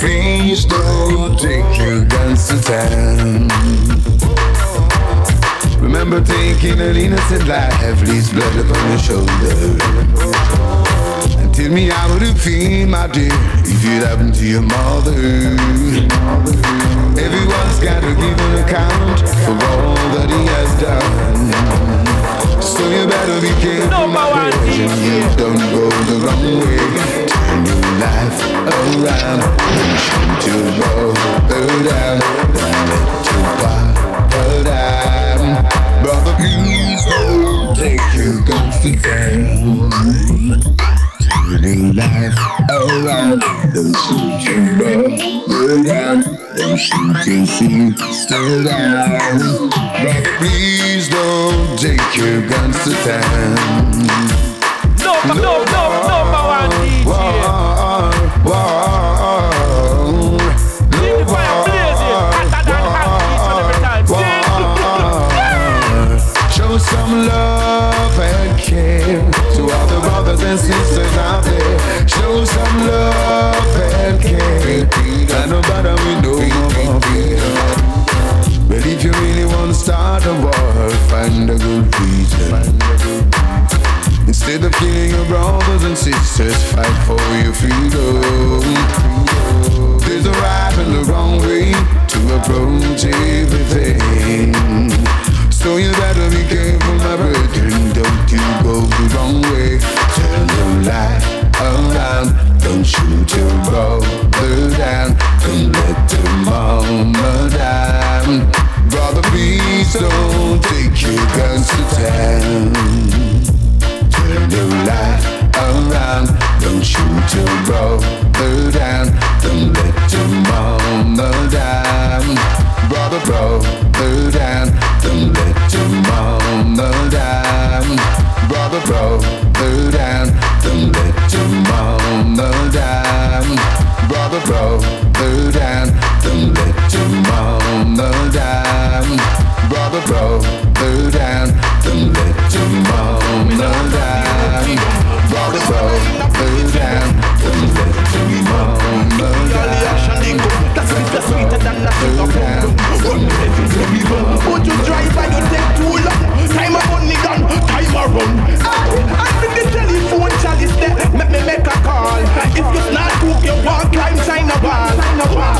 Please don't take your guns to town. Remember taking an innocent life, leaves blood upon your shoulder. And tell me how would it feel, my dear, if it happened to your mother. Everyone's got to give an account for all that he has done. So you better be careful, my dear, don't go the wrong way. New life around, wishing to go down, to fall down. Brother, please don't take your guns to town. New life around, wishing to go down, wishing to see still down. Brother, please don't take your guns to town. No, no, no, no. Some love and care to all the brothers and sisters out there. Show some love and care. Got nobody we know. But if you really want to start a war, find a good reason. Instead of killing your brothers and sisters, fight for your freedom. There's a right and the wrong way to approach everything. So you better be careful, my brethren, don't you go the wrong way. Turn your life around, don't shoot your brother down, don't let your mama down. Brother, please don't take your guns to town. Turn your life around, don't shoot your brother down, don't let your mama down. Brother, brother, down, don't let your mama down. Brother, brother, down, don't let your mama down. Brother, brother, down, don't let your mama down. Brother, brother, down, don't let your mama down. Brother, brother, down, don't let your mama down. That's the sweeter than nothing. Would you drive and it take too long? Time a only done, time a run. I think the telephone chalice there. Make a call. If it's not cook, you walk, climb, sign a wall.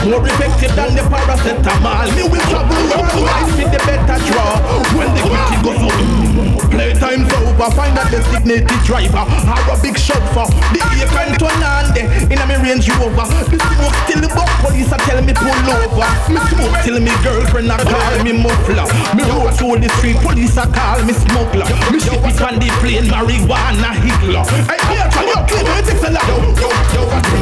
More effective than the paracetamol. Me will trouble world life with the better draw. When the kitty goes up, playtime's over. Find a designated driver or a big chauffeur. The air can turn on there. In a me Range Rover. Me smoke till the buck police are telling me pull over. Me smoke till me girlfriend a call me muffler. Me roll through the street, police a call me smuggler. Me ship it on the plane, marijuana higgler. I hear you, it takes a lot.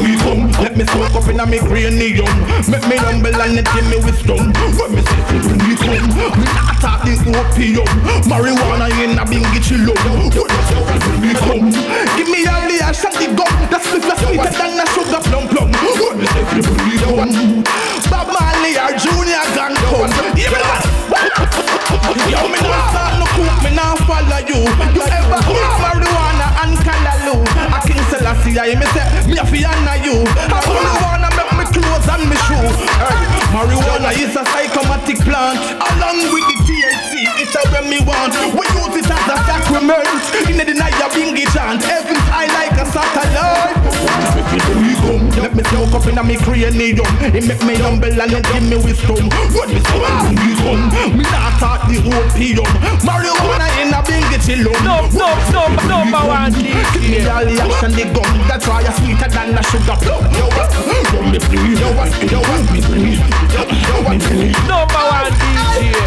We come, let me smoke up in a me cranium. Make me humble and it give me wisdom. When me say when we come, me not talk the opium. Marijuana ain't a bingy chill up. When we come, give me all the ash and the gum. That's me sweeter than a sugar plum. When me say when we come, Bob Marley or Junior Gang come. Even yo, me no start no cook, me no follow you. You ever eat marijuana and callaloo? A King Selassie, I me say, me a fi honor you. I marijuana make me clothes and me shoe. Marijuana is a psychomatic plant, along with the THC, it's a when me want. We use it as a sacrament. In the night I bring it chant. Every eye like a satellite. Let me smoke up in a me cranium. It make me humble and it give me wisdom. What me say when we come, me not talk the opium. Marijuana in a bingy chillum. No, I want this. Give me all the action, the gum. That's why you're sweeter than the sugar plum. No, I want this.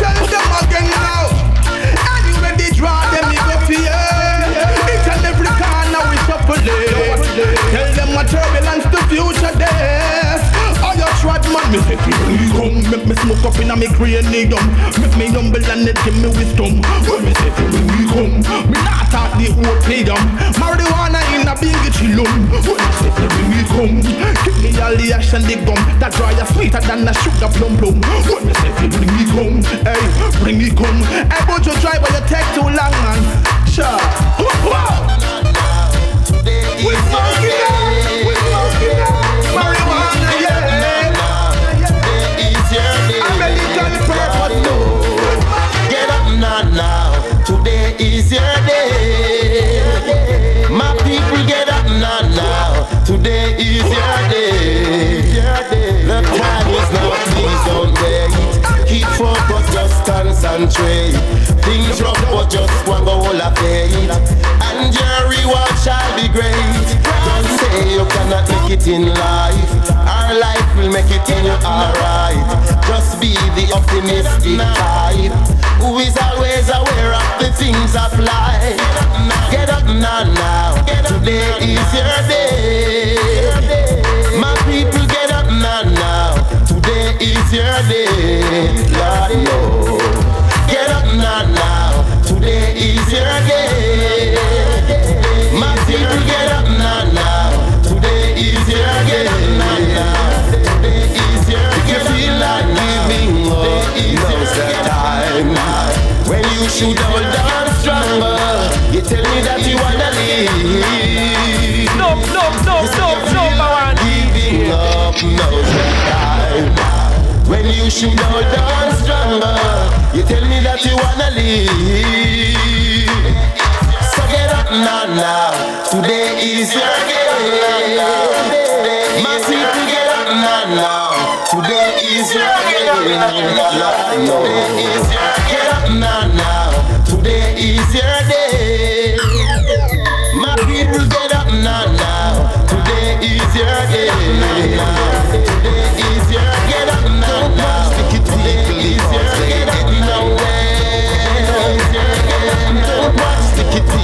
Tell them again now. Anyway they draw them, it go fear. Each and every corner we shuffle it. Tell them what turbulence the future is. Oh, you trod man. me say please come, make me smoke up in a me cranium. Make me humble and it give me wisdom. When me say please come, me not talk the whole freedom. Marijuana in a bingy chillum. When me say please come, give me all the ash and the gum. That dry is sweeter than a sugar plum plum. When me say bring me come, hey, bring me come. Hey, but you try but you take too long, man. Sure. We smoke it out, we smoke it out. Marijuana, yeah. Today is your day. I'm ready to the purpose now. Get up now. Today is your day. My people, get up now. Today is your day. The time is now. Please don't wait. Keep focused, just concentrate. Things rough, but just one goal of faith. And your reward shall be great. Don't say you cannot make it in life. Our life will make it in your alright. Just be the optimistic type who is always aware of the things of life. Get up now, now. Today is your day. My people, get up now, now. Today is your day. Lord, no. Get up now, now. Today is your day. My people, get up now, now. Today is your day. Today is your day. If you feel like giving up, now's the time. When you should double down stronger, you tell me that you wanna leave. No, I want giving up, now's the time. When you should double down stronger, you tell me that you wanna leave. Now, now, today is your day. My people, get up now, now. Today is your day. Today is your day. Get up now, now. Today is your day. My people, get up now, now. Today is your day. Today is your day. Get up now, now. Today is your day. Get up now, now. Sticky people,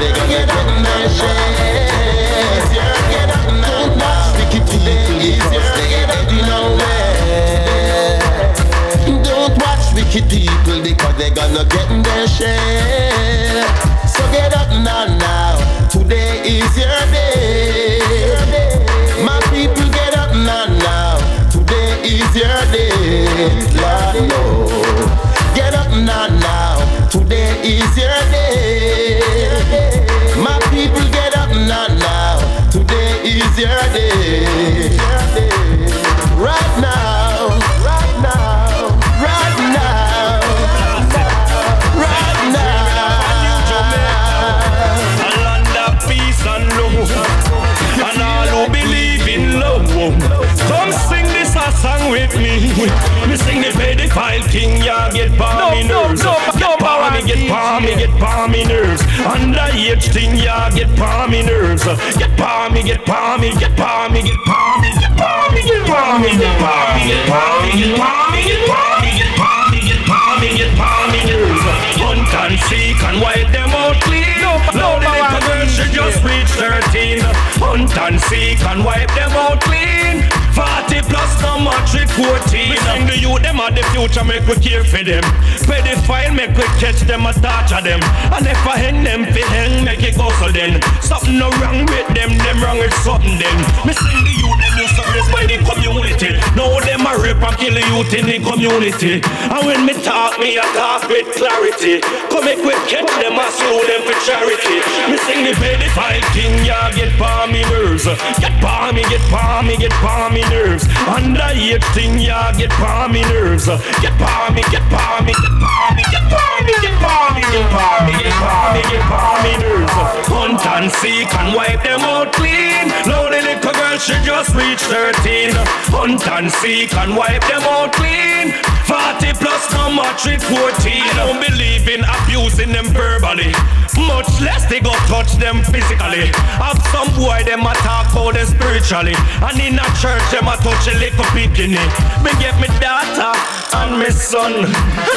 get up now. Get up now. Sticky people, get up now. Don't watch wicked people because they're gonna get in their share. So get up now, now. Today is your day. My people, get up now, now. Today is your day. Lord, no. Get up now, now. Today is your day. My people, get up now, now. Today is your day. Right now, right now, right now, right now. A land of peace and love, and all who believe in love. Come sing this a song with me. Me sing the pedophile king, ya get palmy nerves. Get palmy, get palmy, get palmy nerves. Underage thing, ya get palmy nerves. Get palmy, get palmy, get palmy, get palmy, get palmy, get palmy, get palmy, get palmy, get palmy, get palmy, get palmy, get palmy, get palmy nerves. Hunt and seek and wipe them out clean. No, the perversion just reached 13. Hunt and seek and wipe them out clean. 40 plus no matric 14. We sing to you, them are the future, make we care for them. Pedophile, make we catch them and torture them. And if I hang them, fi hang, make it go so then. Something no wrong with them wrong with something then. Me sing to you, them you service by the community. Now them a rape and kill the youth in the community. And when me talk with clarity. Come make we catch them and slow them for charity. Me sing the pedophile king, ya get palmy nerves. Get palmy, get palmy, get palmy nerves. Underage thing, ya get palmy nerves. Get palmy, get palmy, get palmy, get palmy, get palmy, get palmy, get palmy, get palmy nerves. Hunt and seek and wipe them out clean. Lonely little girl, she just reached 13. Hunt and seek and wipe them out clean. 40 plus no matric 14. I don't believe in abusing them verbally, much less they go touch them physically. Have some boy them a talk about them spiritually, and in a church them a touch a little bikini. Me get me daughter and me son.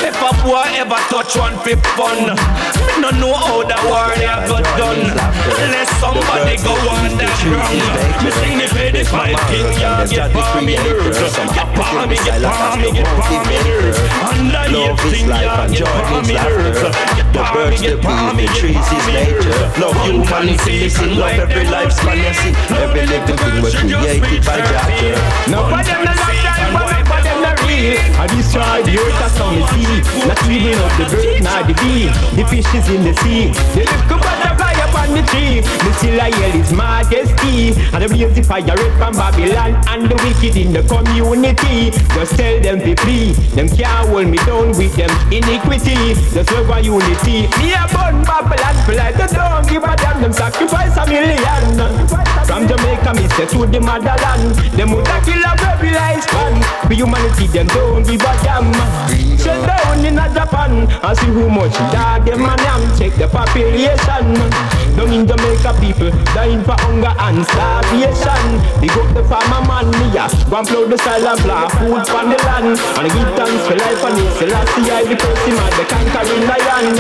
If a boy ever touch one for fun, me no know how the war they a got done. Unless somebody go on that wrong. Me sing the pedophile king, ya get palmy nerves. Get Love is life and joy is laughter. The birds, the bees, the trees is nature. Love humanity is in love, every life's fantasy. Every living thing was created by Jah. Now for them not life, for them not real. I destroy the earth as on the sea. Not even of the bird, not the bee. The fish is in the sea. They live to butterfly upon the tree. The still I yell his majesty. And the blaze the fire red from Babylon. And the wicked in the community. Just tell them to flee. Them can't hold me down with them iniquity. Just love and unity. Me a born Babylon fly. They don't give a damn. Them sacrifice a million. From Jamaica, Mr. to the motherland. Them would a kill a baby like man. But humanity, them don't give a damn. Shut down in a Japan. And see how much dog them and am. Check the population. Down in Jamaica, people dying for hunger and starvation. They go to farmer man. Me a go and plow the soil and plant food from the land. And give thanks for life and it's the last year the person at the conquering lion.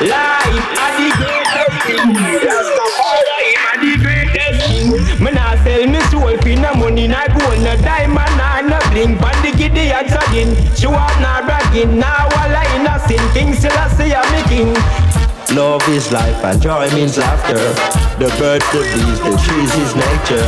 Life are the greatest thing. That's the father, him are the greatest thing. Me nah sell me soul for no money, nah gold, no diamond, nah no bling. Bandiki the odds again, she was nah bragging, nah walla in a sin. King Selassie a me king. Love is life and joy means laughter. The birds, the bees, the trees is nature.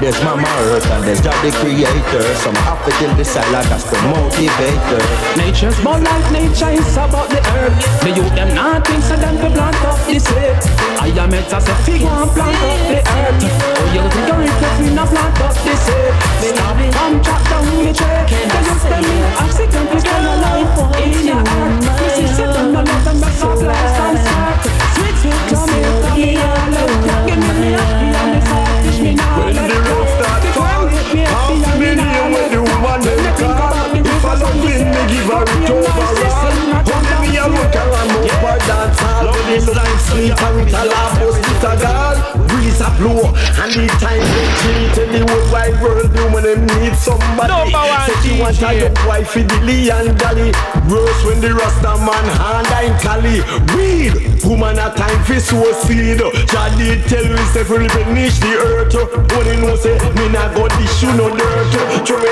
There's Mama Earth and there's God the Creator. Some have to till the silence as the motivator. Nature's more like nature is about the earth. The youth them not think so them to plant up the seed. I am it as a fig and plant up the earth. Oh you think you're if you not plant up the seed. Stop and chop down the tree. The youth them in oxygen please turn a life in the earth. This is set on the left and back so life's on start. Sweet, sweet, come here, give me the happy and the selfish me now. Love is life, sweet and it allows us to God. Breeze a blow and the time they treat in the whole wide world. You when them need somebody. Said you want a young wife with the Lee and Dolly. Rose when the Rasta man hand in Cali. Weed, woman a time for sow seed. Jah did tell me say for replenish the earth. Only know say me nah go dish you no dirt. Throw it down, throw it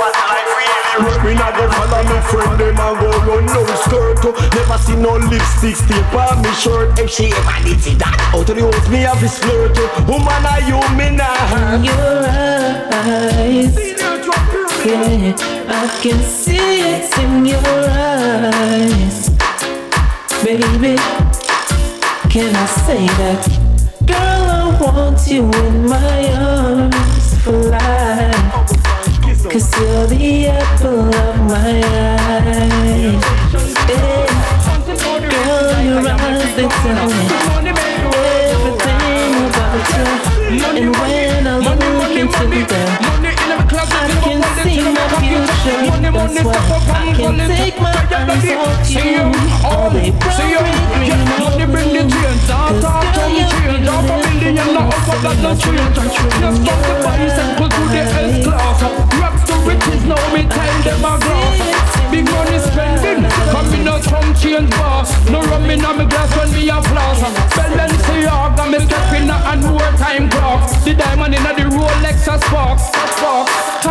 what I feel. Me nah go follow my friend, them a go run no skirt. Never see no lipstick tape on me shirt. If she ever did see that, out of the house me have this flirt. Woman are you, me nah. In your eyes, yeah, I can see it in your eyes. Baby, can I say that? Girl, I want you in my arms for life. 'Cause you're the apple of my eye. Yeah. Girl, your eyes, they tell me everything about you. And when I look into them, I can see my future. That's why I can take my eyes off you. Only bring me. 'Cause girl, you're riches now me tell them a glass. Big money spending, but me no chunk change boss. No rum in a me glass when me a floss. Balenciaga me step in a and more time clock. The diamond in a the Rolex a sparks.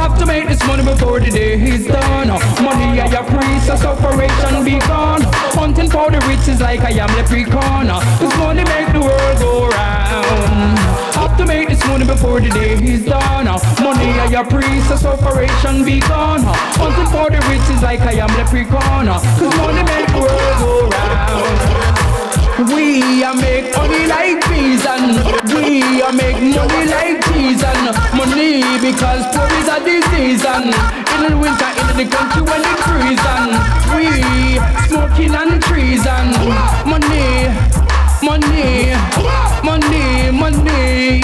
Have to make this money before the day is done. Money I a priest, a separation be gone. Hunting for the riches like I am leprechaun. This money make the world go round. Have to make this money before the day is done. Money I a priest, a separation be gone. Hunting for the riches like I am leprechaun. 'Cause money make the world go round. We a make money like peas and we a make money like cheese and money because poor is a disease and in the winter in the country when it freezes and we smoking and trees and money, money, money, money.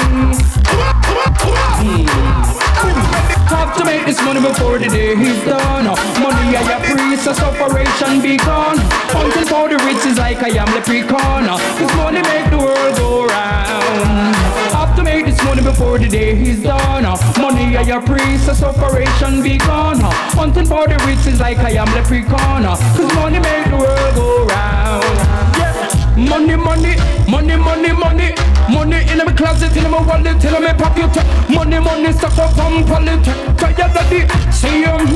Have to make this money before the day is done. Money I a priest, a separation be gone. Hunting for the riches like I am leprechaun. 'Cause money make the world go round. Have to make this money before the day is done. Money I a priest, a separation be gone. Hunting for the riches like I am leprechaun. 'Cause money make the world go round. Money, money, money, money, money. Money in my closet, in my wallet, in my pocket. Money, money, stuck up from politics. Tired of the same.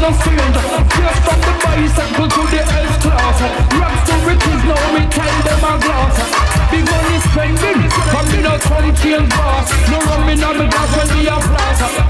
no field. Just on the bicycle to the health class. Raps to riches, now me time them a glass. Big money spending, but me no 20 chain bars. No rum in a me glass when me a blast.